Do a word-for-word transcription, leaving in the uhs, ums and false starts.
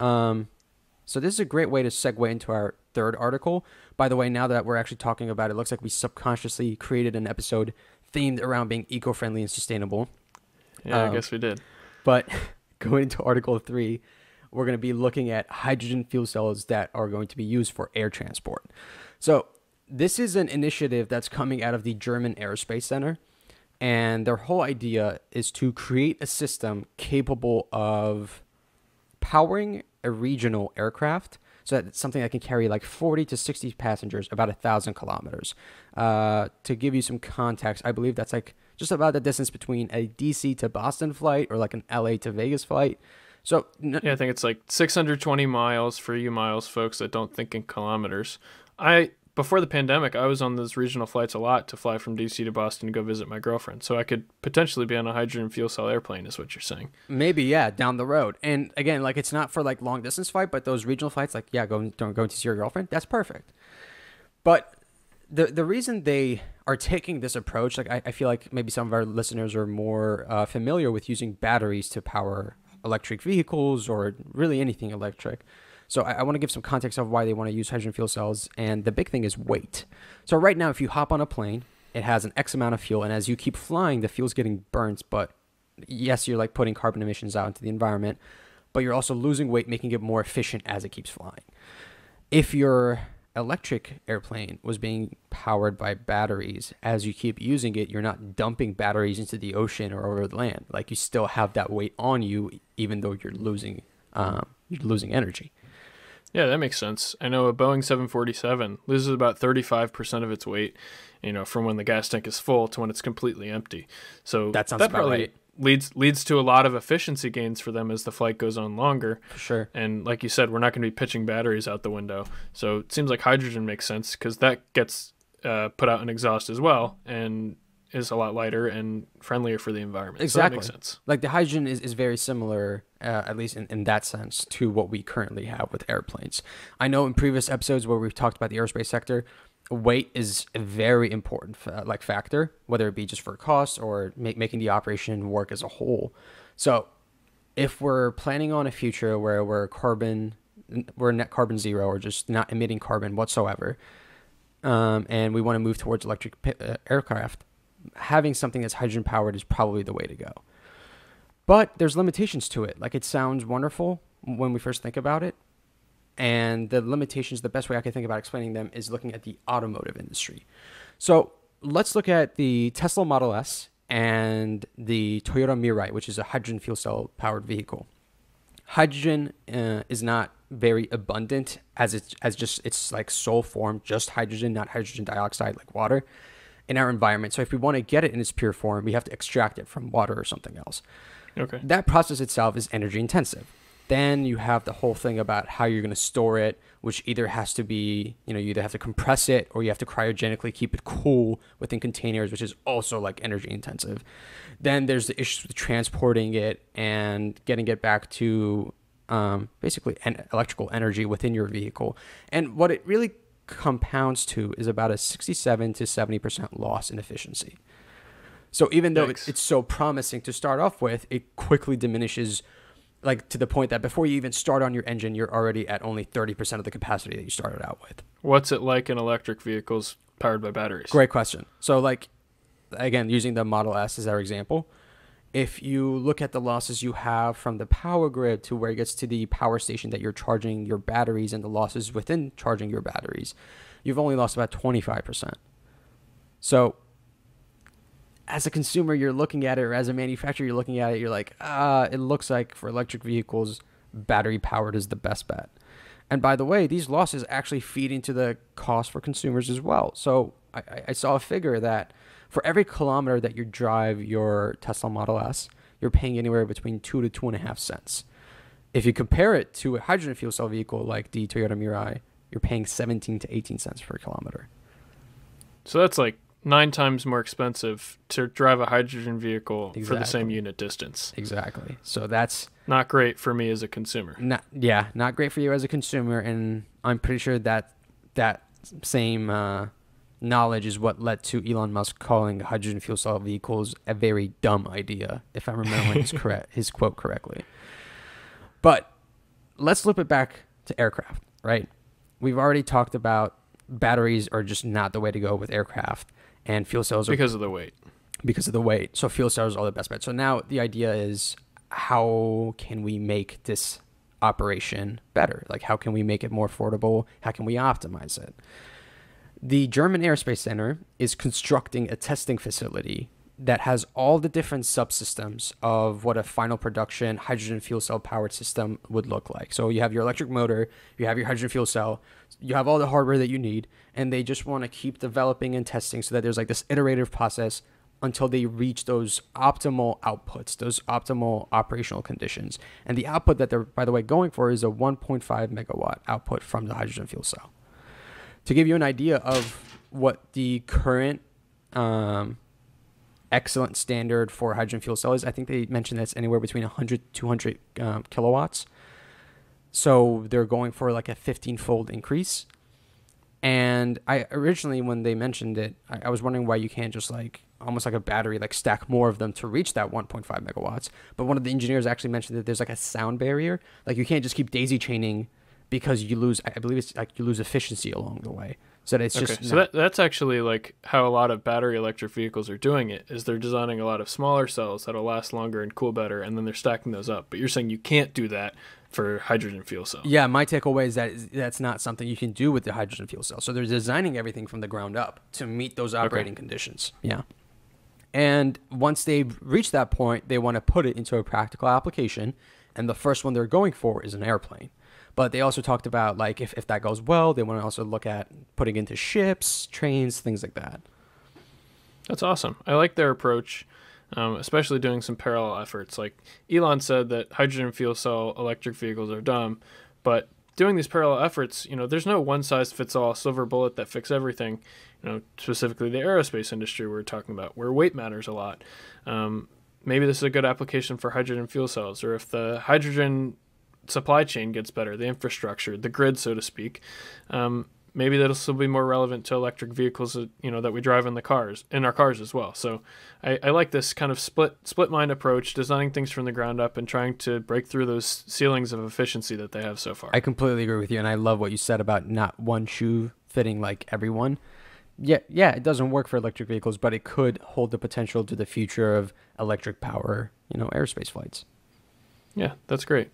Um, so this is a great way to segue into our third article. By the way, now that we're actually talking about it, it looks like we subconsciously created an episode themed around being eco-friendly and sustainable. Yeah, um, I guess we did. But going into article three, we're going to be looking at hydrogen fuel cells that are going to be used for air transport. So this is an initiative that's coming out of the German Aerospace Center, and their whole idea is to create a system capable of powering a regional aircraft, so that it's something that can carry like forty to sixty passengers, about a thousand kilometers. Uh, to give you some context, I believe that's like just about the distance between a D C to Boston flight or like an L A to Vegas flight. So yeah, I think it's like six hundred twenty miles for you miles folks that don't think in kilometers. I Before the pandemic, I was on those regional flights a lot to fly from D C to Boston to go visit my girlfriend. So I could potentially be on a hydrogen fuel cell airplane is what you're saying. Maybe, yeah, down the road. And again, like it's not for like long distance flight, but those regional flights, like, yeah, going, going to see your girlfriend, that's perfect. But the, the reason they are taking this approach, like I, I feel like maybe some of our listeners are more uh, familiar with using batteries to power electric vehicles or really anything electric. So I, I want to give some context of why they want to use hydrogen fuel cells. And the big thing is weight. So right now, if you hop on a plane, it has an X amount of fuel. And as you keep flying, the fuel's getting burnt. But yes, you're like putting carbon emissions out into the environment, but you're also losing weight, making it more efficient as it keeps flying. If your electric airplane was being powered by batteries, as you keep using it, you're not dumping batteries into the ocean or over the land. Like you still have that weight on you, even though you're losing, um, you're losing energy. Yeah, that makes sense. I know a Boeing seven forty-seven loses about thirty-five percent of its weight, you know, from when the gas tank is full to when it's completely empty. So that sounds that about probably right. leads leads to a lot of efficiency gains for them as the flight goes on longer. Sure. And like you said, we're not going to be pitching batteries out the window. So it seems like hydrogen makes sense because that gets uh, put out in exhaust as well, and is a lot lighter and friendlier for the environment. Exactly. So that makes sense. Like the hydrogen is, is very similar, uh, at least in, in that sense, to what we currently have with airplanes. I know in previous episodes where we've talked about the aerospace sector, weight is a very important uh, like factor, whether it be just for cost or make, making the operation work as a whole. So if we're planning on a future where we're carbon, we're net carbon zero or just not emitting carbon whatsoever, um, and we want to move towards electric uh, aircraft, having something that's hydrogen powered is probably the way to go. But there's limitations to it. Like it sounds wonderful when we first think about it. And the limitations, the best way I can think about explaining them is looking at the automotive industry. So let's look at the Tesla Model S and the Toyota Mirai, which is a hydrogen fuel cell powered vehicle. Hydrogen uh, is not very abundant as it's, as just it's like sole form, just hydrogen, not hydrogen dioxide like water, in our environment. So if we want to get it in its pure form, we have to extract it from water or something else. Okay. That process itself is energy intensive. Then you have the whole thing about how you're going to store it, which either has to be, you know, you either have to compress it or you have to cryogenically keep it cool within containers, which is also like energy intensive. Then there's the issues with transporting it and getting it back to um, basically an electrical energy within your vehicle. And what it really compounds to is about a sixty-seven to seventy percent loss in efficiency. So even though it's, it's so promising to start off with, it quickly diminishes, like to the point that before you even start on your engine, you're already at only thirty percent of the capacity that you started out with. What's it like in electric vehicles powered by batteries? Great question. So like, again, using the Model S as our example, if you look at the losses you have from the power grid to where it gets to the power station that you're charging your batteries and the losses within charging your batteries, you've only lost about twenty-five percent. So as a consumer, you're looking at it, or as a manufacturer, you're looking at it, you're like, ah, it looks like for electric vehicles, battery powered is the best bet. And by the way, these losses actually feed into the cost for consumers as well. So I, I saw a figure that for every kilometer that you drive your Tesla Model S, you're paying anywhere between two to two and a half cents. If you compare it to a hydrogen fuel cell vehicle like the Toyota Mirai, you're paying seventeen to eighteen cents per kilometer. So that's like nine times more expensive to drive a hydrogen vehicle exactly. for the same unit distance. Exactly. So that's not great for me as a consumer. Not, yeah, not great for you as a consumer. And I'm pretty sure that that same... Uh, knowledge is what led to Elon Musk calling hydrogen fuel cell vehicles a very dumb idea, if I'm remembering his, correct, his quote correctly. But let's flip it back to aircraft, right? We've already talked about batteries are just not the way to go with aircraft, and fuel cells are because of the weight. Because of the weight. So fuel cells are the best bet. So now the idea is, how can we make this operation better? Like, how can we make it more affordable? How can we optimize it? The German Aerospace Center is constructing a testing facility that has all the different subsystems of what a final production hydrogen fuel cell powered system would look like. So you have your electric motor, you have your hydrogen fuel cell, you have all the hardware that you need, and they just want to keep developing and testing so that there's like this iterative process until they reach those optimal outputs, those optimal operational conditions. And the output that they're, by the way, going for is a one point five megawatt output from the hydrogen fuel cell. To give you an idea of what the current um, excellent standard for hydrogen fuel cell is, I think they mentioned that's anywhere between one hundred to two hundred um, kilowatts. So they're going for like a fifteen fold increase. And I originally, when they mentioned it, I, I was wondering why you can't just like, almost like a battery, like stack more of them to reach that one point five megawatts. But one of the engineers actually mentioned that there's like a sound barrier. Like you can't just keep daisy chaining because you lose, I believe it's like you lose efficiency along the way. So that it's okay. just. So that, that's actually like how a lot of battery electric vehicles are doing it, is they're designing a lot of smaller cells that'll last longer and cool better. And then they're stacking those up. But you're saying you can't do that for hydrogen fuel cell. Yeah. My takeaway is that that's not something you can do with the hydrogen fuel cell. So they're designing everything from the ground up to meet those operating okay. conditions. Yeah. And once they've reached that point, they want to put it into a practical application. And the first one they're going for is an airplane. But they also talked about, like, if, if that goes well, they want to also look at putting into ships, trains, things like that. That's awesome. I like their approach, um, especially doing some parallel efforts. Like Elon said that hydrogen fuel cell electric vehicles are dumb, but doing these parallel efforts, you know, there's no one size fits all silver bullet that fix everything, you know, specifically the aerospace industry we we're talking about, where weight matters a lot. Um, maybe this is a good application for hydrogen fuel cells, or if the hydrogen supply chain gets better, the infrastructure, the grid, so to speak, um, maybe that'll still be more relevant to electric vehicles that, you know, that we drive in the cars, in our cars as well. So I, I like this kind of split split mind approach, designing things from the ground up and trying to break through those ceilings of efficiency that they have so far. I completely agree with you, and I love what you said about not one shoe fitting like everyone. Yeah, yeah, it doesn't work for electric vehicles, but it could hold the potential to the future of electric power, you know, aerospace flights. Yeah, that's great.